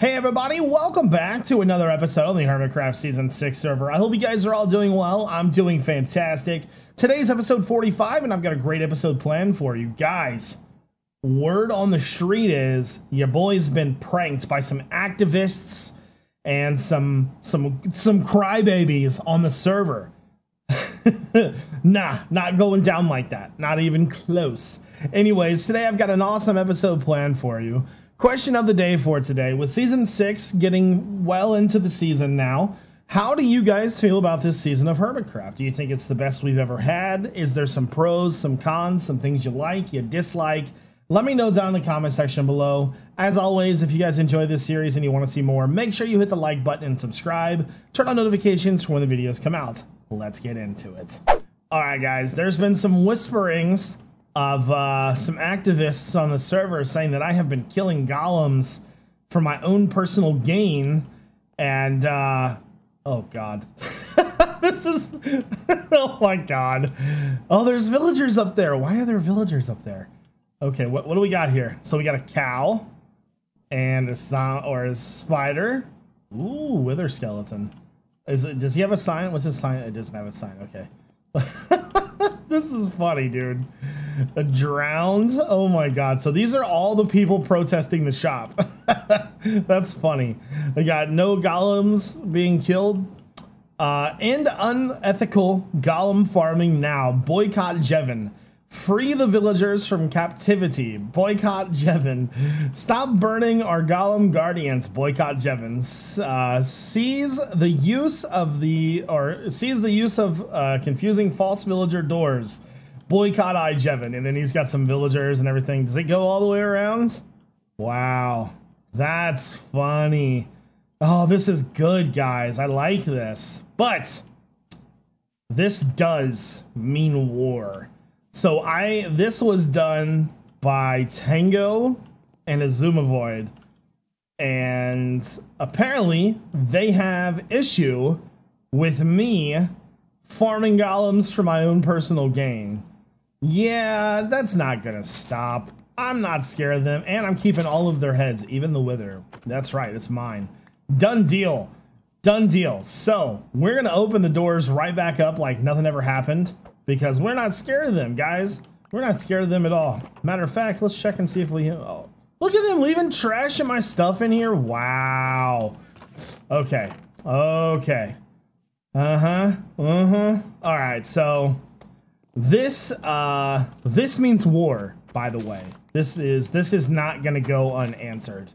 Hey everybody, welcome back to another episode of the Hermitcraft Season 6 server. I hope you guys are all doing well. I'm doing fantastic. Today's episode 45, and I've got a great episode planned for you guys. Word on the street is your boy's been pranked by some activists and some crybabies on the server. Nah, not going down like that. Not even close. Anyways, today I've got an awesome episode planned for you. Question of the day for today, with season 6 getting well into the season now, how do you guys feel about this season of Hermitcraft? Do you think it's the best we've ever had? Is there some pros, some cons, some things you like, you dislike? Let me know down in the comment section below. As always, if you guys enjoy this series and you want to see more, make sure you hit the like button and subscribe. Turn on notifications for when the videos come out. Let's get into it. All right, guys, there's been some whisperings of some activists on the server saying that I have been killing golems for my own personal gain, and oh god. This is oh my god. Oh, there's villagers up there. Why are there villagers up there? Okay, what do we got here? So we got a cow and a sign or a spider. Ooh, wither skeleton. Does he have a sign? What's his sign? It doesn't have a sign. Okay. This is funny, dude. Drowned? Oh my god. So these are all the people protesting the shop. That's funny. We got no golems being killed. End unethical golem farming now. Boycott iJevin. Free the villagers from captivity. Boycott iJevin. Stop burning our golem guardians. Boycott iJevin. Seize the use of confusing false villager doors. Boycott iJevin. And then he's got some villagers and everything. Does it go all the way around? Wow, that's funny. Oh, this is good, guys. I like this, but this does mean war. So this was done by Tango and Xisumavoid, and apparently they have issue with me farming golems for my own personal gain. Yeah, that's not gonna stop. I'm not scared of them, and I'm keeping all of their heads, even the wither. That's right, it's mine. Done deal. Done deal. So we're gonna open the doors right back up like nothing ever happened, because we're not scared of them, guys. We're not scared of them at all. Matter of fact, let's check and see if we... Oh, look at them leaving trash and my stuff in here. Wow. Okay. Okay. Uh-huh. Uh-huh. All right. So this means war, by the way. This is not going to go unanswered.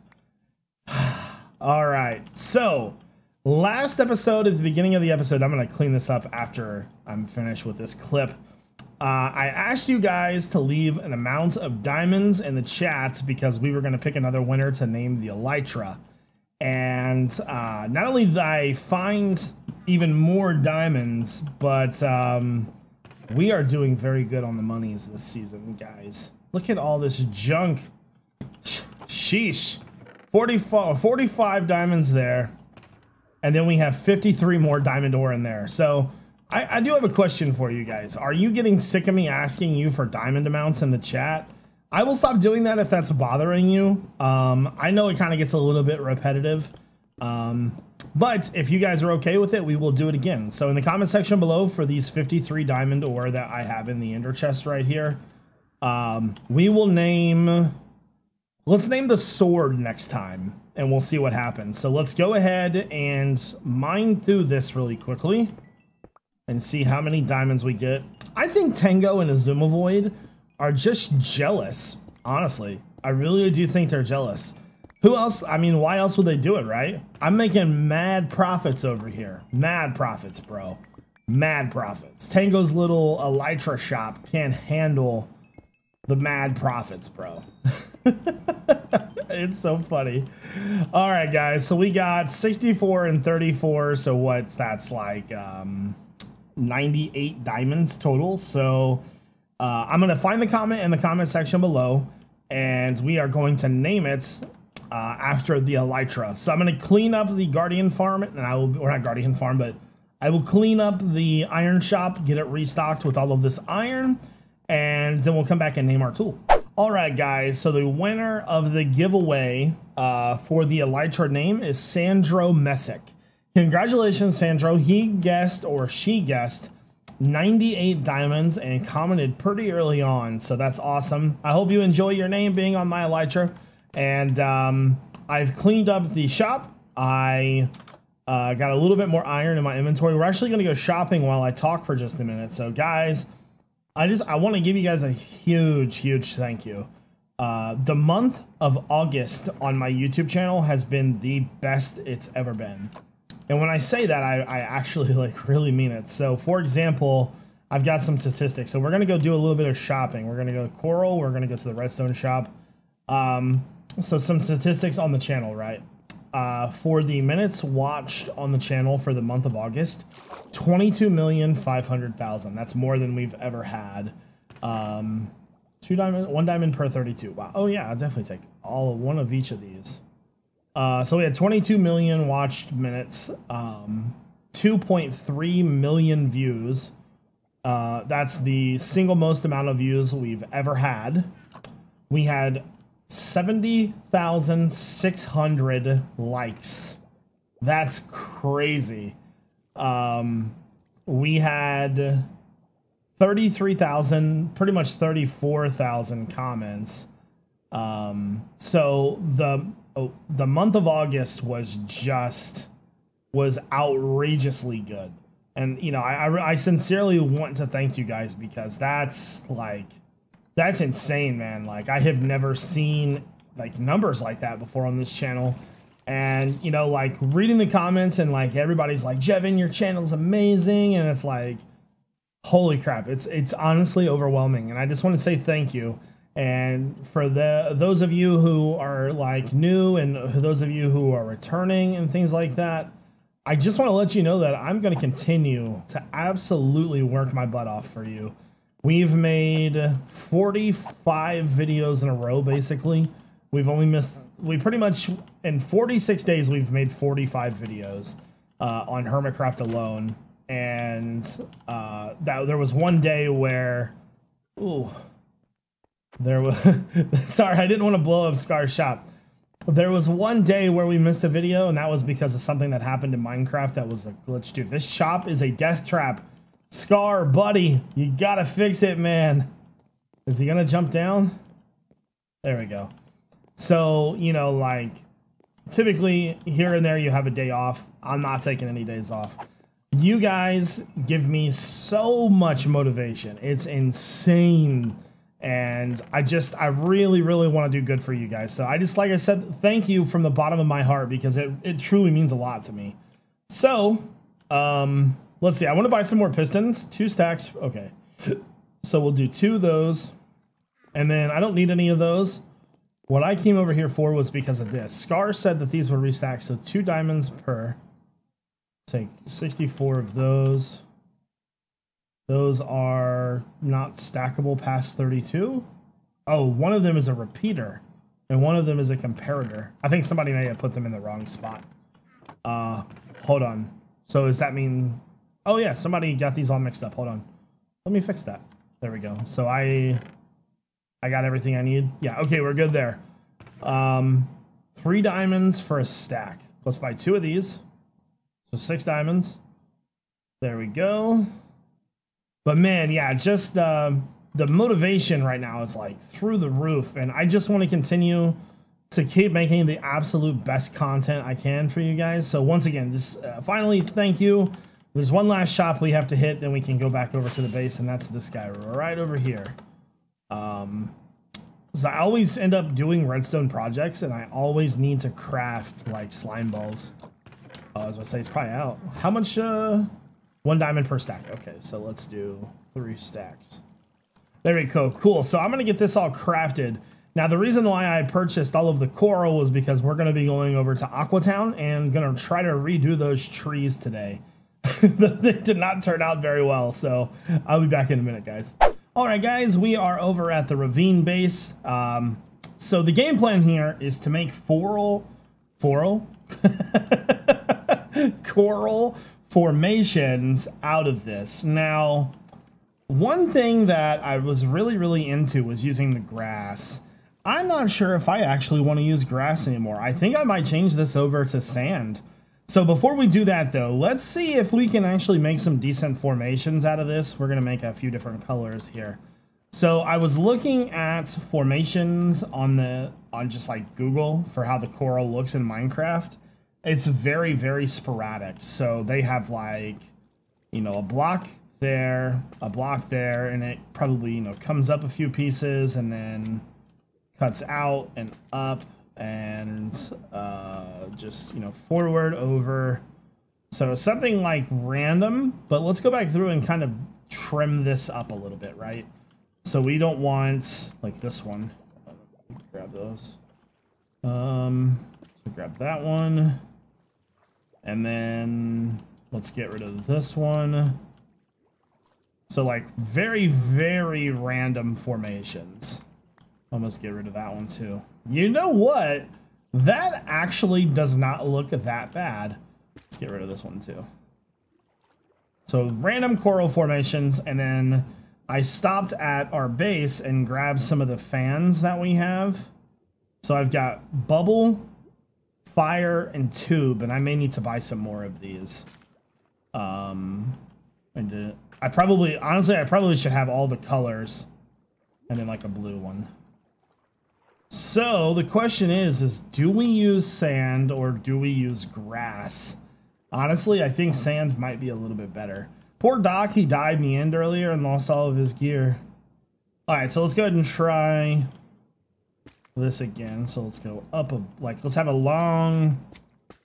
All right. So last episode, at the beginning of the episode, I'm going to clean this up after I'm finished with this clip. I asked you guys to leave an amount of diamonds in the chat because we were going to pick another winner to name the Elytra. And not only did I find even more diamonds, but we are doing very good on the monies this season, guys. Look at all this junk. Sheesh. 45 diamonds there. And then we have 53 more diamond ore in there. So I do have a question for you guys. Are you getting sick of me asking you for diamond amounts in the chat? I will stop doing that if that's bothering you. I know it kind of gets a little bit repetitive. But if you guys are okay with it, we will do it again. So in the comment section below for these 53 diamond ore that I have in the ender chest right here, we will name... Let's name the sword next time, and we'll see what happens. So let's go ahead and mine through this really quickly and see how many diamonds we get. I think Tango and Xisumavoid are just jealous, honestly. I really do think they're jealous. Who else? I mean, why else would they do it, right? I'm making mad profits over here. Mad profits, bro. Mad profits. Tango's little Elytra shop can't handle the mad profits, bro. It's so funny. All right, guys, so we got 64 and 34, so that's like 98 diamonds total. So I'm gonna find the comment in the comment section below, and we are going to name it after the Elytra. So I'm gonna clean up the Guardian farm, and I will, or not Guardian farm, but I will clean up the iron shop, get it restocked with all of this iron, and then we'll come back and name our tool. All right, guys, so the winner of the giveaway for the Elytra name is Sandro Messick. Congratulations, Sandro. He guessed, or she guessed, 98 diamonds and commented pretty early on, so that's awesome. I hope you enjoy your name being on my Elytra. And I've cleaned up the shop. I got a little bit more iron in my inventory. We're actually going to go shopping while I talk for just a minute. So, guys, I want to give you guys a huge, huge thank you. The month of August on my YouTube channel has been the best it's ever been. And when I say that, I actually really mean it. So, for example, I've got some statistics. So we're going to go do a little bit of shopping. We're going to go to Coral. We're going to go to the Redstone shop. So some statistics on the channel, right? For the minutes watched on the channel for the month of August, 22,500,000. That's more than we've ever had. One diamond per 32. Wow. Oh yeah, I'll definitely take one of each of these. So we had 22 million watched minutes, 2.3 million views. That's the single most amount of views we've ever had. We had 70,600 likes. That's crazy. We had 33,000, pretty much 34,000 comments. So the month of August was outrageously good. And, you know, I sincerely want to thank you guys, because that's like, that's insane, man. Like, I have never seen like numbers like that before on this channel. And, you know, like reading the comments and like everybody's like, "Jevin, your channel's amazing." And it's like, holy crap. It's honestly overwhelming. And I just want to say thank you. And for those of you who are like new, and those of you who are returning and things like that, I just want to let you know that I'm going to continue to absolutely work my butt off for you. We've made 45 videos in a row, basically. We've only missed, we pretty much, in 46 days, we've made 45 videos on Hermitcraft alone. And there was one day where, ooh, there was sorry, I didn't want to blow up Scar's shop. There was one day where we missed a video, and that was because of something that happened in Minecraft. That was a glitch, dude. This shop is a death trap. Scar, buddy, you gotta fix it, man. Is he gonna jump down? There we go. So, you know, like, typically here and there you have a day off. I'm not taking any days off. You guys give me so much motivation. It's insane. And I really, really want to do good for you guys. So like I said, thank you from the bottom of my heart, because it truly means a lot to me. So, let's see. I want to buy some more pistons, 2 stacks. Okay. So we'll do 2 of those. And then I don't need any of those. What I came over here for was because of this. Scar said that these were restacked. So 2 diamonds per. Take 64 of those. Those are not stackable past 32. Oh, one of them is a repeater and one of them is a comparator. I think somebody may have put them in the wrong spot. Hold on. So does that mean, oh yeah, somebody got these all mixed up. Hold on. Let me fix that. There we go. So I got everything I need. Yeah. Okay. We're good there. 3 diamonds for a stack. Let's buy 2 of these. So 6 diamonds. There we go. But man, yeah, just the motivation right now is like through the roof. And I just want to continue to keep making the absolute best content I can for you guys. So once again, just finally, thank you. There's one last shop we have to hit, then we can go back over to the base. And that's this guy right over here. So I always end up doing redstone projects, and I always need to craft like slime balls. I was going to say, it's probably out. How much... 1 diamond per stack. Okay, so let's do 3 stacks. There we go. Cool. So I'm going to get this all crafted. Now, the reason why I purchased all of the coral was because we're going to be going over to Aquatown and going to try to redo those trees today. They did not turn out very well, so I'll be back in a minute, guys. All right, guys, we are over at the ravine base. So the game plan here is to make coral formations out of this. Now, One thing that I was really into was using the grass. I'm not sure if I actually want to use grass anymore. I think I might change this over to sand. So before we do that though, let's see if we can actually make some decent formations out of this. We're going to make a few different colors here. So I was looking at formations on just like Google for how the coral looks in Minecraft. It's very sporadic. So they have like, you know, a block there, a block there, and it probably, you know, comes up a few pieces and then cuts out and up and just, you know, forward over. So something like random, but let's go back through and kind of trim this up a little bit, right? So we don't want like this one. Grab those. So grab that one. And then let's get rid of this one. So like very random formations. Almost get rid of that one too. You know what? That actually does not look that bad. Let's get rid of this one too. So random coral formations, and then I stopped at our base and grabbed some of the fans that we have. So I've got bubble, fire, and tube, and I may need to buy some more of these. And I probably, honestly, I probably should have all the colors and then like a blue one. So the question is do we use sand or do we use grass? Honestly, I think sand might be a little bit better. Poor Doc, he died in the end earlier and lost all of his gear. All right, so let's go ahead and try this again. So let's go up a, like, let's have a long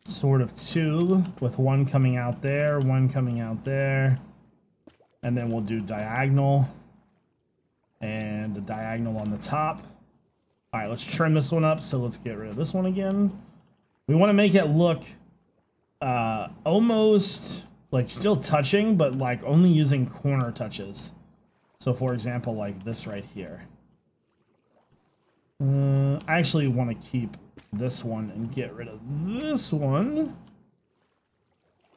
sort of tube with one coming out there, one coming out there. And then we'll do diagonal and a diagonal on the top. All right, let's trim this one up. So let's get rid of this one again. We want to make it look almost like still touching, but like only using corner touches. So for example, like this right here. I actually want to keep this one and get rid of this one.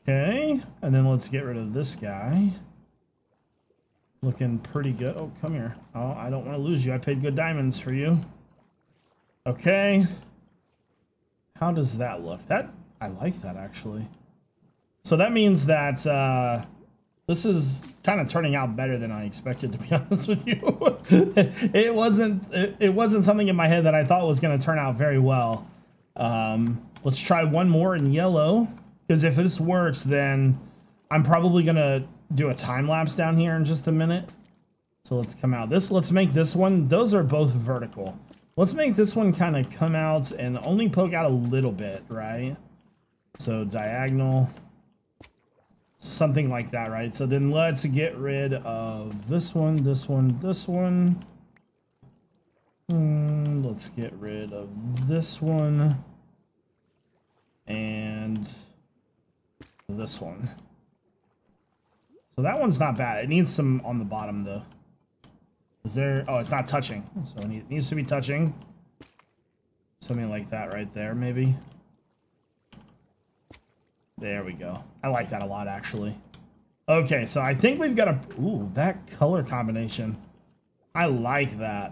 Okay, and then let's get rid of this guy. Looking pretty good. Oh, come here. Oh, I don't want to lose you. I paid good diamonds for you. Okay. How does that look? That, I like that actually. So that means that this is kind of turning out better than I expected, to be honest with you. it wasn't something in my head that I thought was going to turn out very well. Let's try one more in yellow, because if this works, then I'm probably going to do a time lapse down here in just a minute. So let's come out this. Let's make this one. Those are both vertical. Let's make this one kind of come out and only poke out a little bit, right? So diagonal, something like that, right? So then let's get rid of this one, this one, this one. Let's get rid of this one and this one. So that one's not bad. It needs some on the bottom though. Is there, oh, it's not touching. So it needs to be touching. Something like that right there, maybe. There we go. I like that a lot actually. Okay, so I think we've got a, ooh, that color combination. I like that.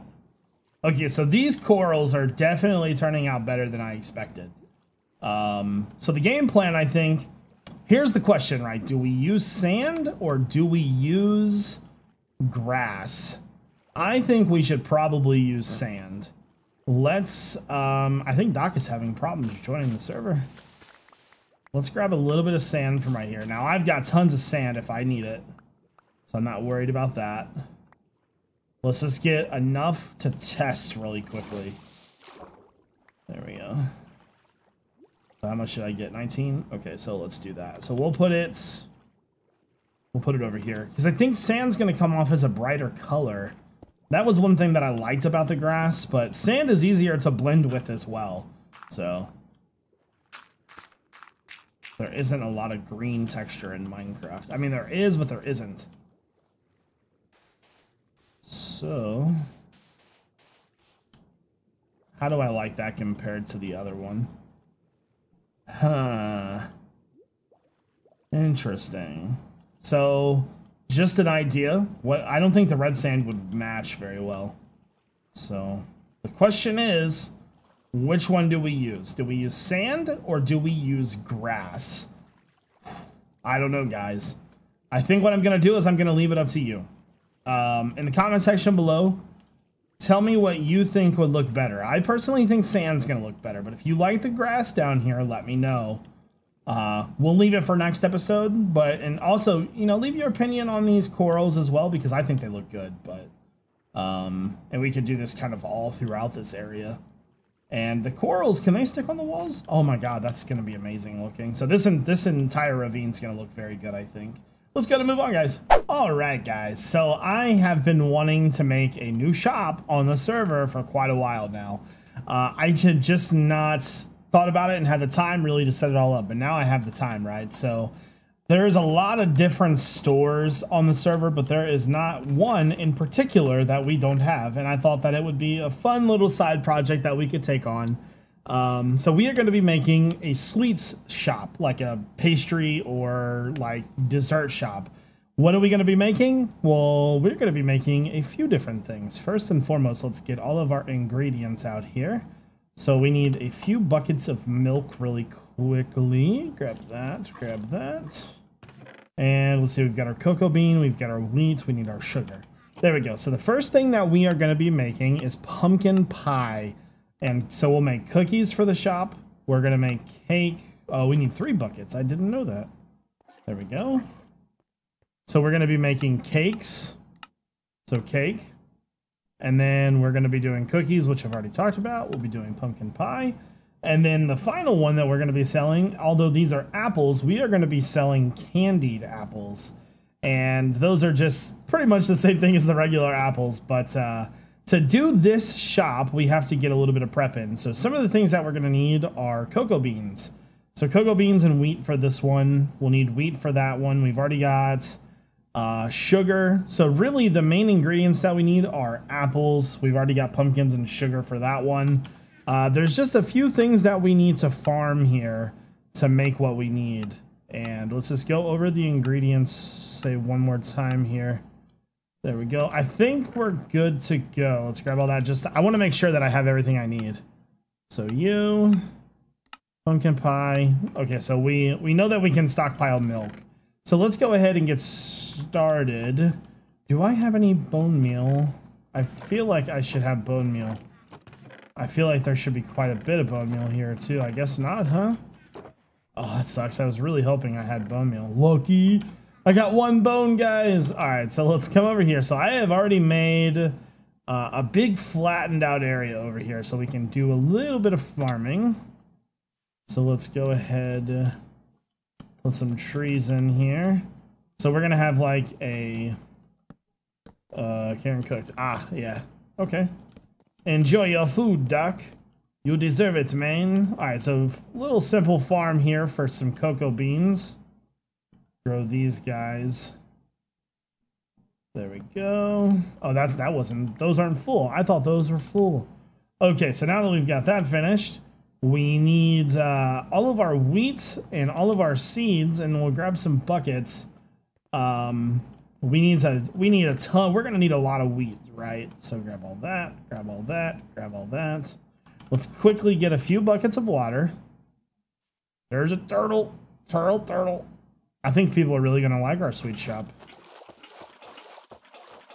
Okay, so these corals are definitely turning out better than I expected. So the game plan, I think, here's the question, right? Do we use sand or do we use grass? I think we should probably use sand. Let's, I think Doc is having problems joining the server. Let's grab a little bit of sand from right here. Now I've got tons of sand if I need it, so I'm not worried about that. Let's just get enough to test really quickly. There we go. How much should I get? 19? Okay, so let's do that. So we'll put it over here, because I think sand's going to come off as a brighter color. That was one thing that I liked about the grass, but sand is easier to blend with as well. So there isn't a lot of green texture in Minecraft. I mean, there is, but there isn't. So how do I like that compared to the other one? Huh. Interesting. So just an idea. What I don't think the red sand would match very well. So the question is, which one do we use? Do we use sand or do we use grass? I don't know, guys. I think what I'm gonna do is I'm gonna leave it up to you. In the comment section below, tell me what you think would look better. I personally think sand's gonna look better, but if you like the grass down here, let me know. We'll leave it for next episode, but, and also, you know, leave your opinion on these corals as well, because I think they look good, but, and we could do this kind of all throughout this area. And the corals, can they stick on the walls? Oh my God, that's going to be amazing looking. So this entire ravine is going to look very good, I think. Let's go to move on, guys. All right, guys. So I have been wanting to make a new shop on the server for quite a while now. I had just not thought about it and had the time really to set it all up, but now I have the time, right? So there's a lot of different stores on the server, but there is not one in particular that we don't have. And I thought that it would be a fun little side project that we could take on. So we are going to be making a sweets shop, like a pastry or like dessert shop. What are we going to be making? Well, we're going to be making a few different things. First and foremost, let's get all of our ingredients out here. So we need a few buckets of milk really quickly. Grab that, grab that. And let's see, we've got our cocoa bean, we've got our wheat, we need our sugar. There we go. So the first thing that we are going to be making is pumpkin pie. And so we'll make cookies for the shop. We're going to make cake. Oh, we need 3 buckets. I didn't know that. There we go. So we're going to be making cakes. So cake. And then we're going to be doing cookies, which I've already talked about. We'll be doing pumpkin pie. And then the final one that we're going to be selling, although these are apples, we are going to be selling candied apples. And those are just pretty much the same thing as the regular apples. But to do this shop, we have to get a little bit of prep in. So some of the things that we're going to need are cocoa beans. So cocoa beans and wheat for this one. We'll need wheat for that one. We've already got sugar. So really the main ingredients that we need are apples. We've already got pumpkins and sugar for that one. There's just a few things that we need to farm here to make what we need. And let's just go over the ingredients, say one more time here. There we go. I think we're good to go. Let's grab all that. Just, I want to make sure that I have everything I need. So you, pumpkin pie. Okay, so we know that we can stockpile milk. So let's go ahead and get started. Do I have any bone meal? I feel like I should have bone meal. I feel like there should be quite a bit of bone meal here too. I guess not, huh? Oh, that sucks. I was really hoping I had bone meal. Lucky. I got 1 bone, guys. All right, so let's come over here. So I have already made a big flattened out area over here so we can do a little bit of farming. So let's go ahead, put some trees in here. So we're gonna have like a Karen cooked. Ah, yeah. Okay. Enjoy your food, Doc. You deserve it, man. All right. So little simple farm here for some cocoa beans. Grow these guys. There we go. Oh, that wasn't. Those aren't full. I thought those were full. Okay. So now that we've got that finished, we need all of our wheat and all of our seeds, and we'll grab some buckets. We need a ton. We're gonna need a lot of wheat, right? So grab all that, grab all that, grab all that. Let's quickly get a few buckets of water. There's a turtle, turtle, turtle. I think people are really gonna like our sweet shop.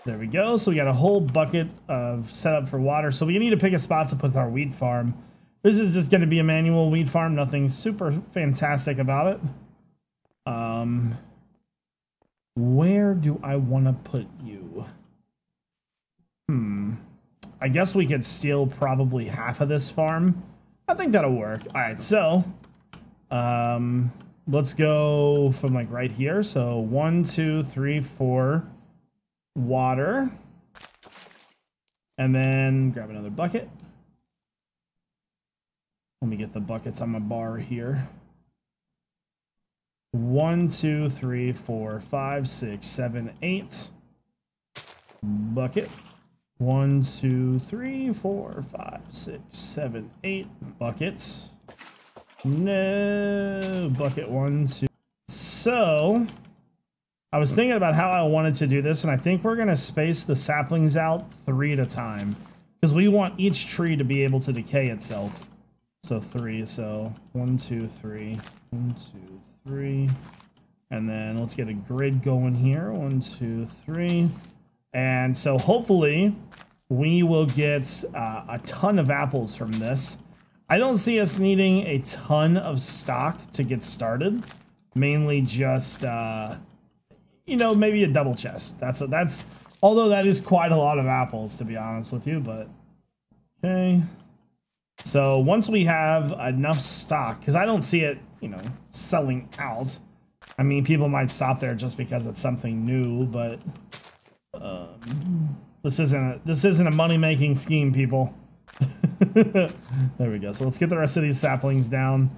There we go. So we got a whole bucket of setup for water. So we need to pick a spot to put our wheat farm. This is just going to be a manual wheat farm. Nothing super fantastic about it. Where do I want to put you? I guess we could steal probably half of this farm. I think that'll work. All right, so let's go from like right here. So 1, 2, 3, 4, water. And then grab another bucket. Let me get the buckets on my bar here. 1, 2, 3, 4, 5, 6, 7, 8. Bucket. 1, 2, 3, 4, 5, 6, 7, 8 buckets. No bucket 1, 2. So I was thinking about how I wanted to do this, and I think we're going to space the saplings out 3 at a time, because we want each tree to be able to decay itself. So 3, so 1, 2, 3, 1, 2, 3. And then let's get a grid going here. 1, 2, 3. And so hopefully we will get a ton of apples from this. I don't see us needing a ton of stock to get started. Mainly just, you know, maybe a double chest. That's although that is quite a lot of apples, to be honest with you, but okay. So once we have enough stock, because I don't see it, you know, selling out. I mean, people might stop there just because it's something new, but this isn't a money-making scheme, people. There we go. So let's get the rest of these saplings down.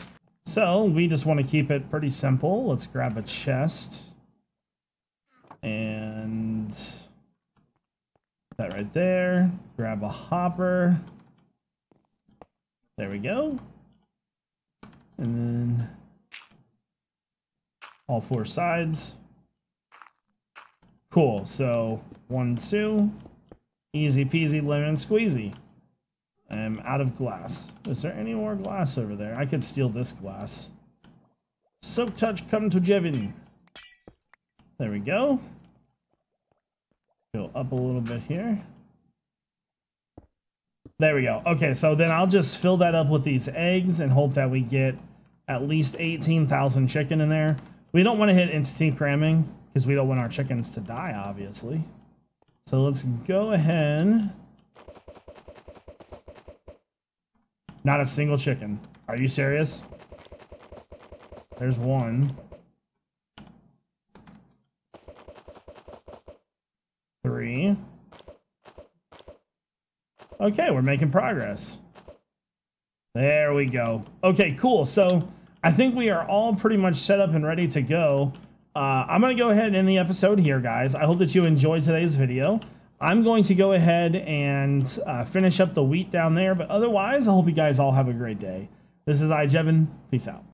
So we just want to keep it pretty simple. Let's grab a chest. And that right there. Grab a hopper. There we go. And then all 4 sides. Cool. So 1, 2. Easy peasy lemon squeezy. I'm out of glass. Is there any more glass over there? I could steal this glass. Soap touch come to Jevin. There we go. Go up a little bit here. There we go. Okay, so then I'll just fill that up with these eggs and hope that we get at least 18,000 chicken in there. We don't want to hit instant cramming because we don't want our chickens to die, obviously. So let's go ahead. Not a single chicken. Are you serious? There's one. 3. Okay, we're making progress. There we go. Okay, cool. So I think we are all pretty much set up and ready to go. I'm going to go ahead and end the episode here, guys. I hope that you enjoyed today's video. I'm going to go ahead and finish up the wheat down there. But otherwise, I hope you guys all have a great day. This is iJevin. Peace out.